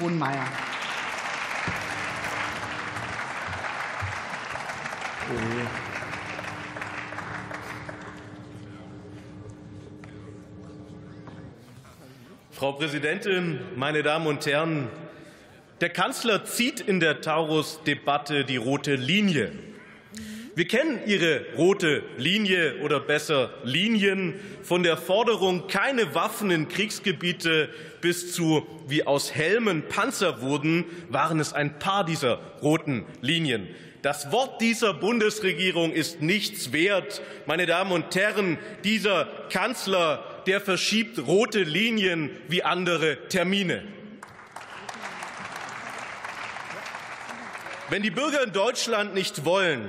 Brunmeier. Frau Präsidentin, meine Damen und Herren! Der Kanzler zieht in der Taurus-Debatte die rote Linie. Wir kennen Ihre rote Linie oder besser Linien von der Forderung, keine Waffen in Kriegsgebiete bis zu, wie aus Helmen Panzer wurden, waren es ein paar dieser roten Linien. Das Wort dieser Bundesregierung ist nichts wert. Meine Damen und Herren, dieser Kanzler, der verschiebt rote Linien wie andere Termine. Wenn die Bürger in Deutschland nicht wollen,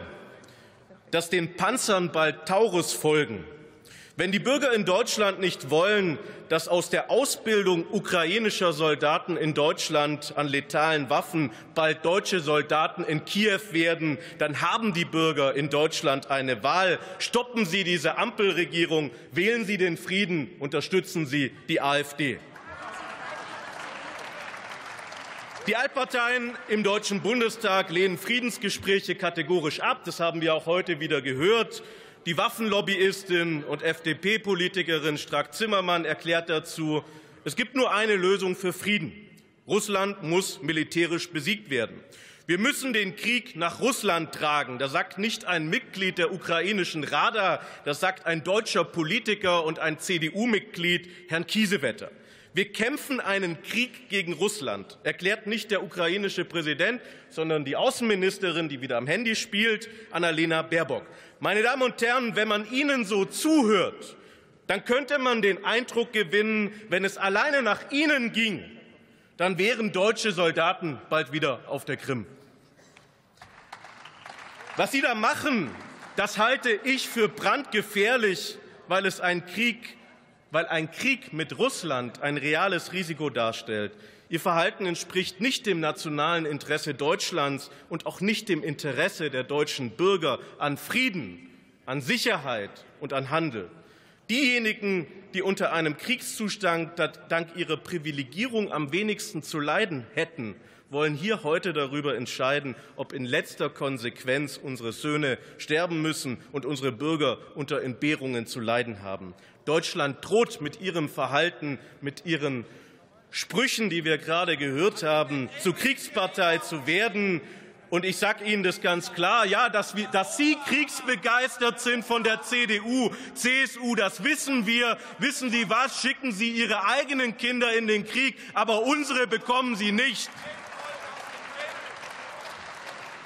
dass den Panzern bald Taurus folgen, wenn die Bürger in Deutschland nicht wollen, dass aus der Ausbildung ukrainischer Soldaten in Deutschland an letalen Waffen bald deutsche Soldaten in Kiew werden, dann haben die Bürger in Deutschland eine Wahl. Stoppen Sie diese Ampelregierung, wählen Sie den Frieden, unterstützen Sie die AfD. Die Altparteien im Deutschen Bundestag lehnen Friedensgespräche kategorisch ab. Das haben wir auch heute wieder gehört. Die Waffenlobbyistin und FDP-Politikerin Strack-Zimmermann erklärt dazu, es gibt nur eine Lösung für Frieden. Russland muss militärisch besiegt werden. Wir müssen den Krieg nach Russland tragen. Das sagt nicht ein Mitglied der ukrainischen Rada, das sagt ein deutscher Politiker und ein CDU-Mitglied, Herrn Kiesewetter. Wir kämpfen einen Krieg gegen Russland, erklärt nicht der ukrainische Präsident, sondern die Außenministerin, die wieder am Handy spielt, Annalena Baerbock. Meine Damen und Herren, wenn man Ihnen so zuhört, dann könnte man den Eindruck gewinnen, wenn es alleine nach Ihnen ging, dann wären deutsche Soldaten bald wieder auf der Krim. Was Sie da machen, das halte ich für brandgefährlich, weil ein Krieg mit Russland ein reales Risiko darstellt. Ihr Verhalten entspricht nicht dem nationalen Interesse Deutschlands und auch nicht dem Interesse der deutschen Bürger an Frieden, an Sicherheit und an Handel. Diejenigen, die unter einem Kriegszustand dank ihrer Privilegierung am wenigsten zu leiden hätten, wollen hier heute darüber entscheiden, ob in letzter Konsequenz unsere Söhne sterben müssen und unsere Bürger unter Entbehrungen zu leiden haben. Deutschland droht mit ihrem Verhalten, mit ihren Sprüchen, die wir gerade gehört haben, zur Kriegspartei zu werden. Und ich sage Ihnen das ganz klar, ja, dass Sie kriegsbegeistert sind von der CDU, CSU, das wissen wir. Wissen Sie was? Schicken Sie Ihre eigenen Kinder in den Krieg, aber unsere bekommen Sie nicht.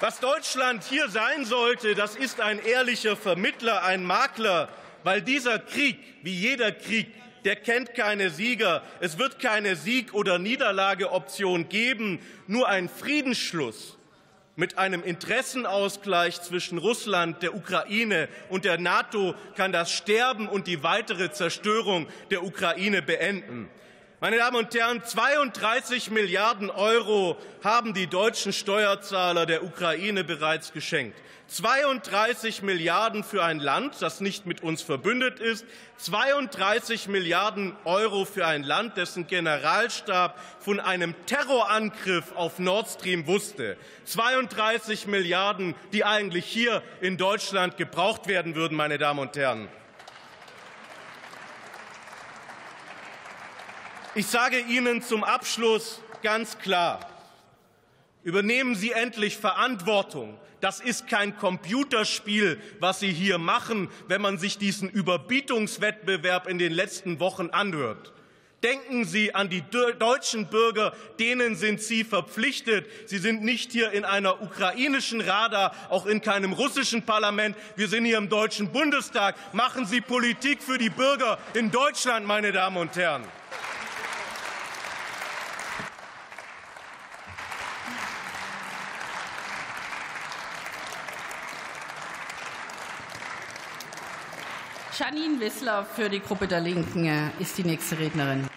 Was Deutschland hier sein sollte, das ist ein ehrlicher Vermittler, ein Makler, weil dieser Krieg, wie jeder Krieg, der kennt keine Sieger. Es wird keine Sieg- oder Niederlageoption geben, nur ein Friedensschluss mit einem Interessenausgleich zwischen Russland, der Ukraine und der NATO kann das Sterben und die weitere Zerstörung der Ukraine beenden. Meine Damen und Herren, 32 Milliarden Euro haben die deutschen Steuerzahler der Ukraine bereits geschenkt. 32 Milliarden für ein Land, das nicht mit uns verbündet ist. 32 Milliarden Euro für ein Land, dessen Generalstab von einem Terrorangriff auf Nord Stream wusste. 32 Milliarden, die eigentlich hier in Deutschland gebraucht werden würden, meine Damen und Herren. Ich sage Ihnen zum Abschluss ganz klar, übernehmen Sie endlich Verantwortung. Das ist kein Computerspiel, was Sie hier machen, wenn man sich diesen Überbietungswettbewerb in den letzten Wochen anhört. Denken Sie an die deutschen Bürger, denen sind Sie verpflichtet. Sie sind nicht hier in einer ukrainischen Rada, auch in keinem russischen Parlament. Wir sind hier im Deutschen Bundestag. Machen Sie Politik für die Bürger in Deutschland, meine Damen und Herren. Janine Wissler für die Gruppe der Linken ist die nächste Rednerin.